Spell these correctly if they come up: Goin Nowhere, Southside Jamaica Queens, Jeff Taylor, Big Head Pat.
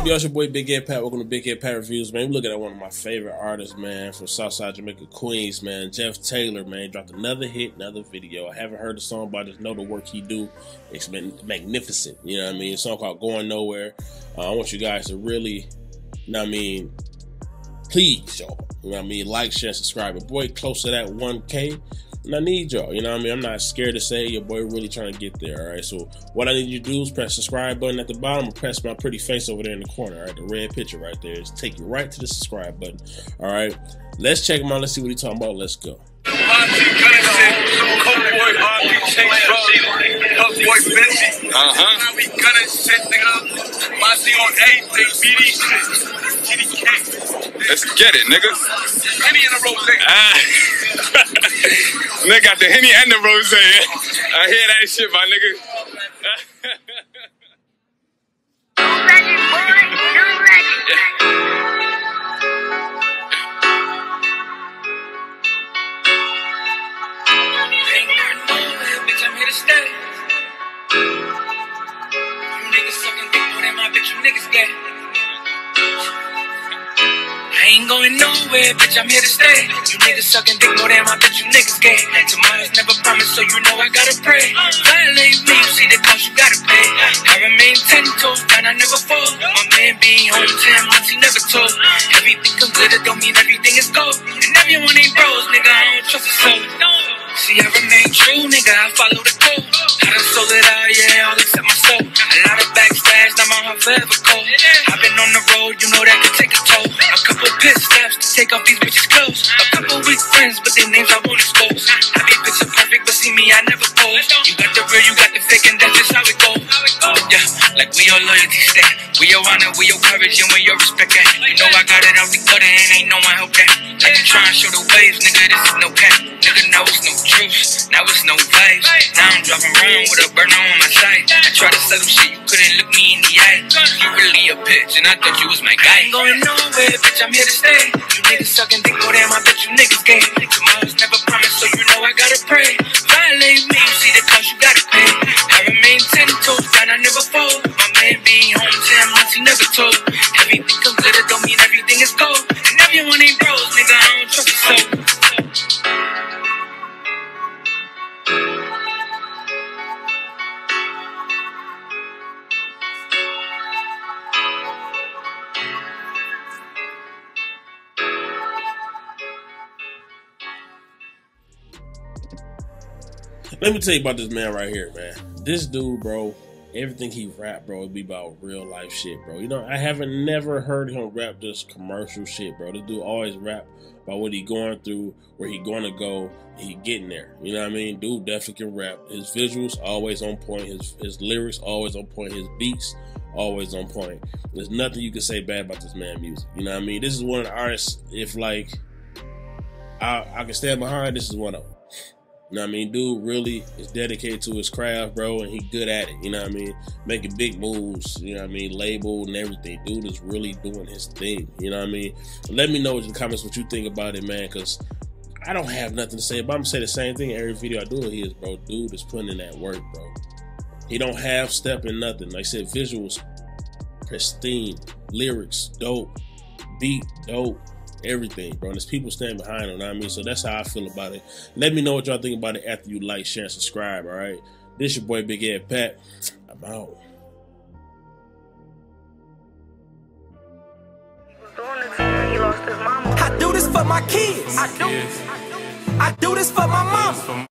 up, y'all? It's your boy Big Head Pat. Welcome to Big Head Pat Reviews, man. We're looking at one of my favorite artists, man, from Southside Jamaica Queens, man. Jeff Taylor, man, dropped another hit, another video. I haven't heard the song, but I just know the work he do. It's been magnificent, you know what I mean? It's a song called Going Nowhere. I want you guys to really, you know what I mean, please, y'all, you know what I mean? Like, share, subscribe. Your boy close to that 1K. And I need y'all, you know what I mean? I'm not scared to say your boy really trying to get there, all right? So what I need you to do is press the subscribe button at the bottom and press my pretty face over there in the corner, all right? The red picture right there is take you right to the subscribe button, all right? Let's check him out. Let's see what he's talking about. Let's go. Let's get it, nigga. Henny and a rosé. Nigga got the Henny and the rosé. I hear that shit, my nigga. Going nowhere, bitch, I'm here to stay. You niggas sucking dick, no damn, I bet you niggas gay. Tomorrow's never promised, so you know I gotta pray. Violate me, you see the cost you gotta pay. I remain 10 toes, down, I never fall. My man being home 10 months, he never told. Everything comes glitter, don't mean everything is gold. And everyone ain't bros, nigga, I don't trust a soul. See, I remain true, nigga, I follow the code. I done sold it out, yeah, all except my soul. A lot of backstash, now my heart forever cold. I've been on the road, you know that could take a toll. Piss snaps to take off these bitches' clothes. A couple weak friends, but their names I won't expose. I be picture perfect, but see me, I never pose. You got the real, you got the fake, and that's just how it goes. Yeah, like we all loyalty stand. We all honor, we all courage, and we all respect that. You know I got it out the gutter, and ain't no one help that. Like you try and show the waves, nigga, this is no cap. Nigga, now it's no juice, now it's no vibes. Now I'm driving around with a burner on my side. I try to sell them shit, you couldn't look me in the eye. You really a bitch, and I thought you was my guy. I ain't going nowhere, bitch, I'm here to stay. You niggas sucking dick, no damn, I bet you niggas gay. Tomorrow's never promised, so you know I gotta pray. Violate me, you see the cost you gotta pay. I remain 10 toes, down, I never fall. My man being home 10 months, he never told. Everything comes glitter, don't mean everything is gold. And everyone ain't bros, nigga, I don't trust your soul. Let me tell you about this man right here, man. This dude, bro, everything he rap, bro, it be about real life shit, bro. You know, I haven't never heard him rap this commercial shit, bro. This dude always rap about what he going through, where he gonna go, he getting there. You know what I mean? Dude definitely can rap. His visuals always on point. His lyrics always on point. His beats always on point. There's nothing you can say bad about this man's music. You know what I mean? This is one of the artists, if like, I can stand behind, this is one of them. You know what I mean? Dude really is dedicated to his craft, bro, and he good at it. You know what I mean? Making big moves, you know what I mean? Label and everything. Dude is really doing his thing, you know what I mean? Let me know in the comments what you think about it, man, because I don't have nothing to say, but I'm going to say the same thing every video I do of his, bro. Dude is putting in that work, bro. He don't half-step in nothing. Like I said, visuals, pristine, lyrics, dope, beat, dope. Everything, bro. And there's people standing behind him, you know what I mean? So that's how I feel about it. Let me know what y'all think about it after you like, share, and subscribe, all right? This your boy, Big Head Pat. I'm out. I do this for my kids. I do this for my mama.